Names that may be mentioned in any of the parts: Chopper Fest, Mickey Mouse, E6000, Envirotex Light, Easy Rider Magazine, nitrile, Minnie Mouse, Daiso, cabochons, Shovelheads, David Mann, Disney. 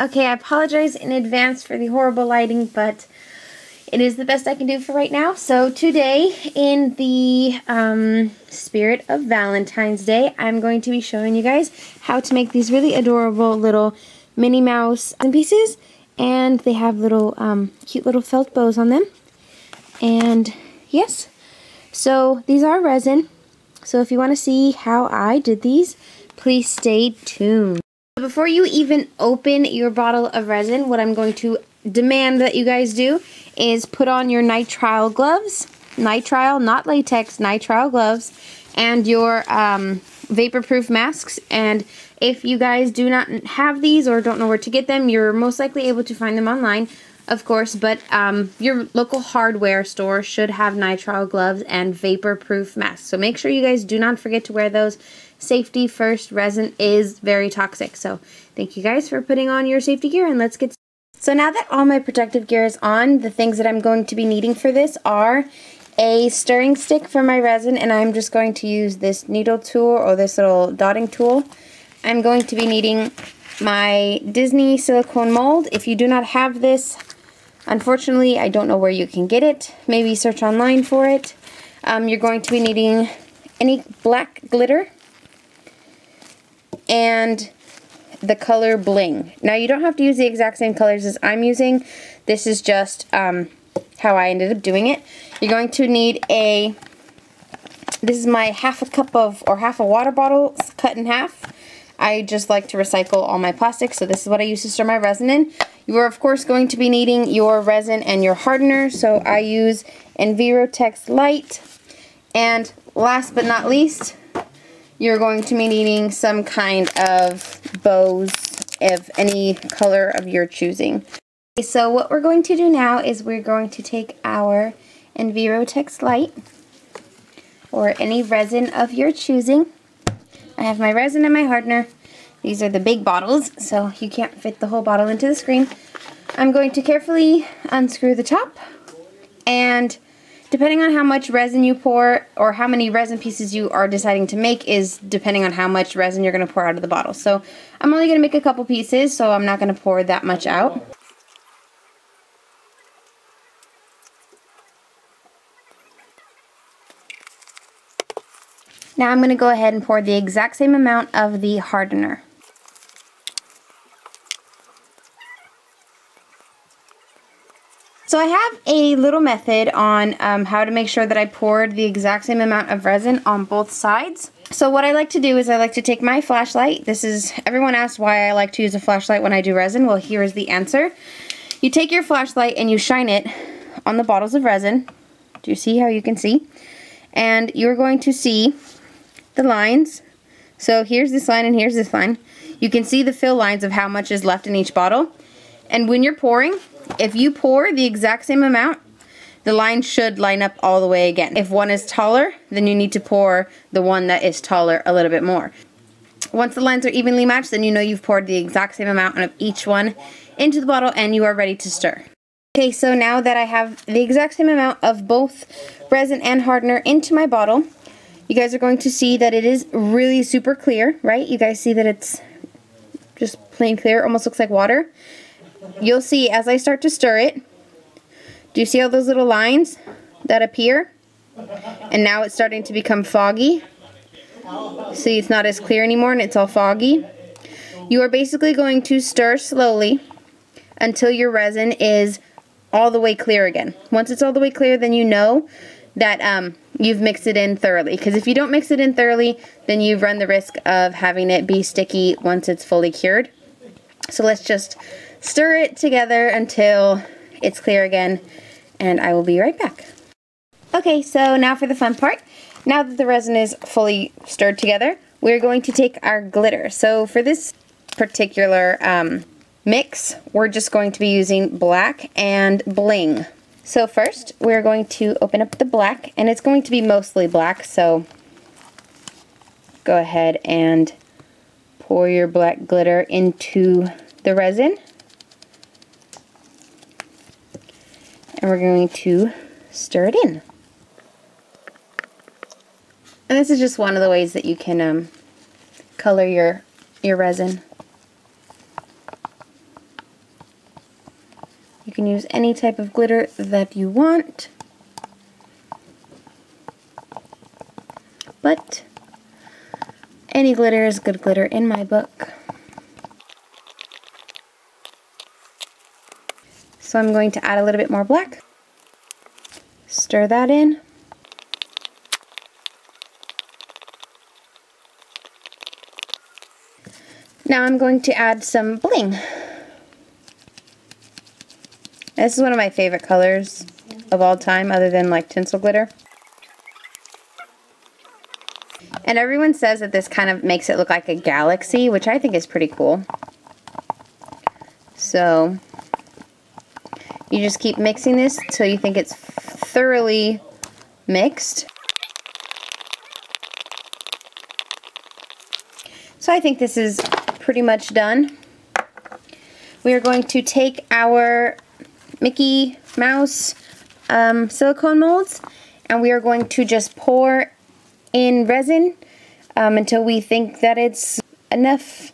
Okay, I apologize in advance for the horrible lighting, but it is the best I can do for right now. So today, in the spirit of Valentine's Day, I'm going to be showing you guys how to make these really adorable little Minnie Mouse pieces. And they have little cute little felt bows on them. And yes, so these are resin. So if you want to see how I did these, please stay tuned. Before you even open your bottle of resin, what I'm going to demand that you guys do is put on your nitrile gloves. Nitrile, not latex, nitrile gloves. And your vapor-proof masks. And if you guys do not have these or don't know where to get them, you're most likely able to find them online, of course, but your local hardware store should have nitrile gloves and vapor-proof masks. So make sure you guys do not forget to wear those. Safety first. Resin is very toxic. So thank you guys for putting on your safety gear, and let's get started. So now that all my protective gear is on, the things that I'm going to be needing for this are a stirring stick for my resin, and I'm just going to use this needle tool or this little dotting tool. I'm going to be needing my Disney silicone mold. If you do not have this, unfortunately, I don't know where you can get it. Maybe search online for it. You're going to be needing any black glitter and the color Bling. Now, you don't have to use the exact same colors as I'm using. This is just how I ended up doing it. You're going to need a, this is my half a cup of, or half a water bottle cut in half. I just like to recycle all my plastic, so this is what I use to stir my resin in. You are, of course, going to be needing your resin and your hardener, so I use Envirotex Light. And last but not least, you're going to be needing some kind of bows of any color of your choosing. So what we're going to do now is we're going to take our Envirotex Light or any resin of your choosing. I have my resin and my hardener. These are the big bottles, so you can't fit the whole bottle into the screen. I'm going to carefully unscrew the top, and depending on how much resin you pour or how many resin pieces you are deciding to make is depending on how much resin you're going to pour out of the bottle. So I'm only going to make a couple pieces, so I'm not going to pour that much out. Now I'm going to go ahead and pour the exact same amount of the hardener. So I have a little method on how to make sure that I poured the exact same amount of resin on both sides. So what I like to do is I like to take my flashlight. This is, everyone asks why I like to use a flashlight when I do resin. Well, here is the answer. You take your flashlight and you shine it on the bottles of resin. Do you see how you can see? And you're going to see the lines. So here's this line and here's this line. You can see the fill lines of how much is left in each bottle. And when you're pouring, if you pour the exact same amount, the line should line up all the way again. If one is taller, then you need to pour the one that is taller a little bit more. Once the lines are evenly matched, then you know you've poured the exact same amount of each one into the bottle and you are ready to stir. Okay, so now that I have the exact same amount of both resin and hardener into my bottle, you guys are going to see that it is really super clear, right? You guys see that it's just plain clear, almost looks like water. You'll see as I start to stir it, do you see all those little lines that appear? And now it's starting to become foggy. See, it's not as clear anymore and it's all foggy. You are basically going to stir slowly until your resin is all the way clear again. Once it's all the way clear, then you know that you've mixed it in thoroughly. Because if you don't mix it in thoroughly, then you run the risk of having it be sticky once it's fully cured. So let's just stir it together until it's clear again, and I will be right back. Okay, so now for the fun part. Now that the resin is fully stirred together, we're going to take our glitter. So for this particular mix, we're just going to be using black and Bling. So first, we're going to open up the black, and it's going to be mostly black, so go ahead and pour your black glitter into the resin. And we're going to stir it in. And this is just one of the ways that you can color your resin. can use any type of glitter that you want. But any glitter is good glitter in my book. So I'm going to add a little bit more black. Stir that in. Now I'm going to add some bling. This is one of my favorite colors of all time, other than like tinsel glitter. And everyone says that this kind of makes it look like a galaxy, which I think is pretty cool. So you just keep mixing this till you think it's thoroughly mixed. So I think this is pretty much done. We are going to take our Mickey Mouse silicone molds, and we are going to just pour in resin until we think that it's enough.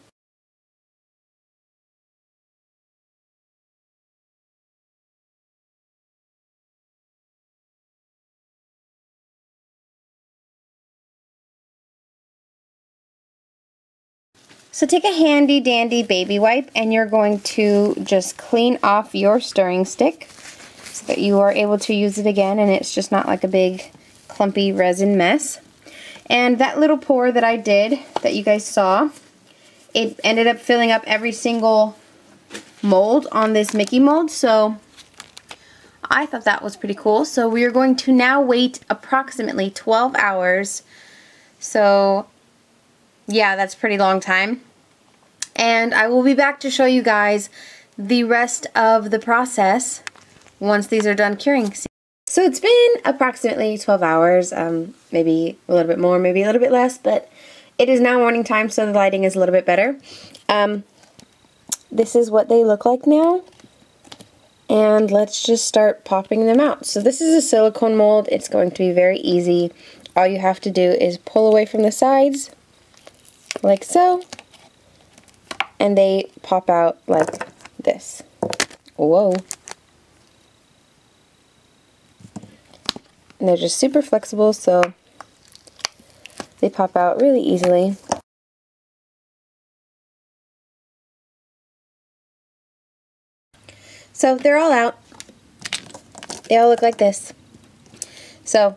So take a handy dandy baby wipe, and you're going to just clean off your stirring stick so that you are able to use it again and it's just not like a big clumpy resin mess. And that little pour that I did that you guys saw, it ended up filling up every single mold on this Mickey mold, so I thought that was pretty cool. So we are going to now wait approximately 12 hours. So yeah, that's a pretty long time. And I will be back to show you guys the rest of the process once these are done curing. So it's been approximately 12 hours, maybe a little bit more, maybe a little bit less, but it is now morning time, so the lighting is a little bit better. This is what they look like now, and let's just start popping them out. So this is a silicone mold. It's going to be very easy. All you have to do is pull away from the sides, like so, and they pop out like this. Whoa. And they're just super flexible, so they pop out really easily. So they're all out. They all look like this. So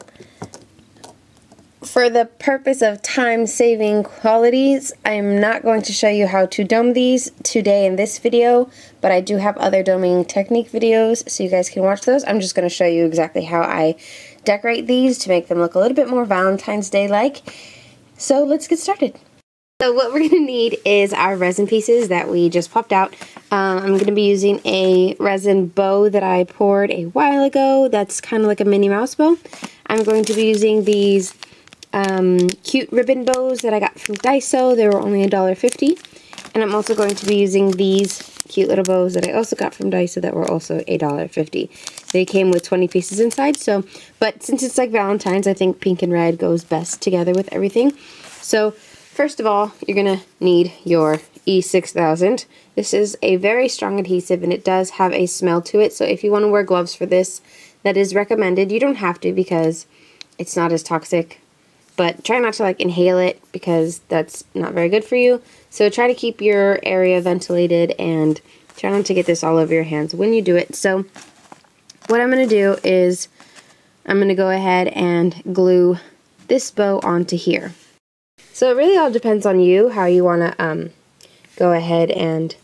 for the purpose of time-saving qualities, I'm not going to show you how to dome these today in this video, but I do have other doming technique videos, so you guys can watch those. I'm just going to show you exactly how I decorate these to make them look a little bit more Valentine's Day-like. So let's get started. So what we're going to need is our resin pieces that we just popped out. I'm going to be using a resin bow that I poured a while ago. That's kind of like a Minnie Mouse bow. I'm going to be using these cute ribbon bows that I got from Daiso. They were only $1.50. And I'm also going to be using these cute little bows that I also got from Daiso that were also $1.50. They came with 20 pieces inside, so, but since it's like Valentine's, I think pink and red goes best together with everything. So first of all, you're gonna need your E6000. This is a very strong adhesive, and it does have a smell to it, so if you want to wear gloves for this, that is recommended. You don't have to because it's not as toxic, but try not to like inhale it because that's not very good for you. So try to keep your area ventilated and try not to get this all over your hands when you do it. So what I'm going to do is I'm going to go ahead and glue this bow onto here. So it really all depends on you how you want to go ahead and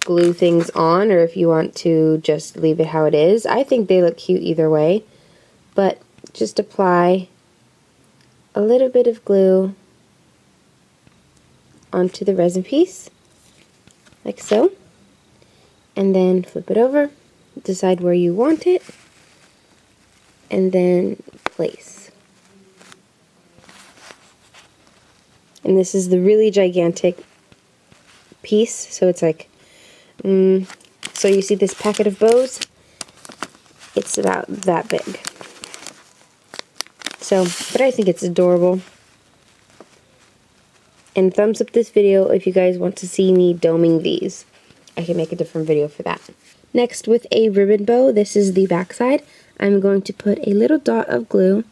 glue things on, or if you want to just leave it how it is. I think they look cute either way, but just apply a little bit of glue onto the resin piece, like so, and then flip it over, decide where you want it, and then place. And this is the really gigantic piece, so it's like, so you see this packet of bows, it's about that big. So, but I think it's adorable. And thumbs up this video if you guys want to see me doming these. I can make a different video for that. Next, with a ribbon bow, this is the back side, I'm going to put a little dot of glue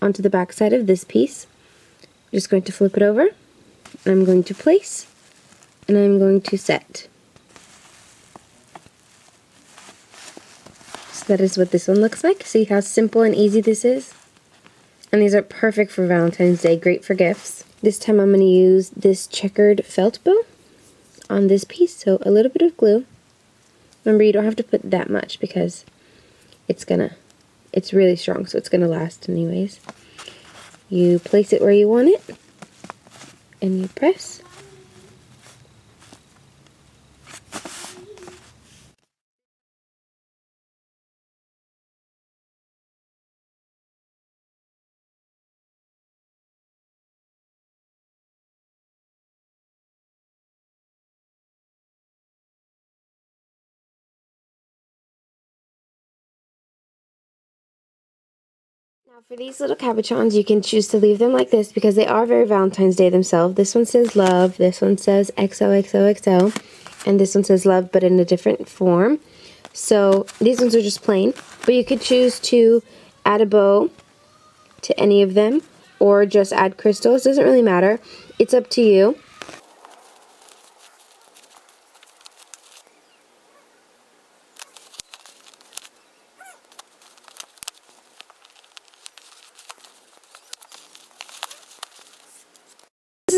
onto the back side of this piece. I'm just going to flip it over, and I'm going to place, and I'm going to set. So that is what this one looks like. See how simple and easy this is? And these are perfect for Valentine's Day, great for gifts. This time I'm going to use this checkered felt bow on this piece, so a little bit of glue. Remember, you don't have to put that much because it's really strong, so it's gonna last anyways. You place it where you want it, and you press. Now for these little cabochons, you can choose to leave them like this because they are very Valentine's Day themselves. This one says love, this one says XOXOXO, and this one says love but in a different form. So these ones are just plain, but you could choose to add a bow to any of them or just add crystals. Doesn't really matter. It's up to you.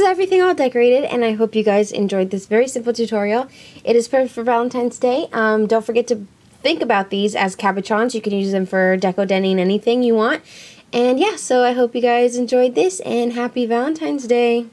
Everything all decorated, and I hope you guys enjoyed this very simple tutorial. It is perfect for Valentine's Day. Don't forget to think about these as cabochons. You can use them for deco denning, anything you want. And yeah, so I hope you guys enjoyed this, and happy Valentine's Day.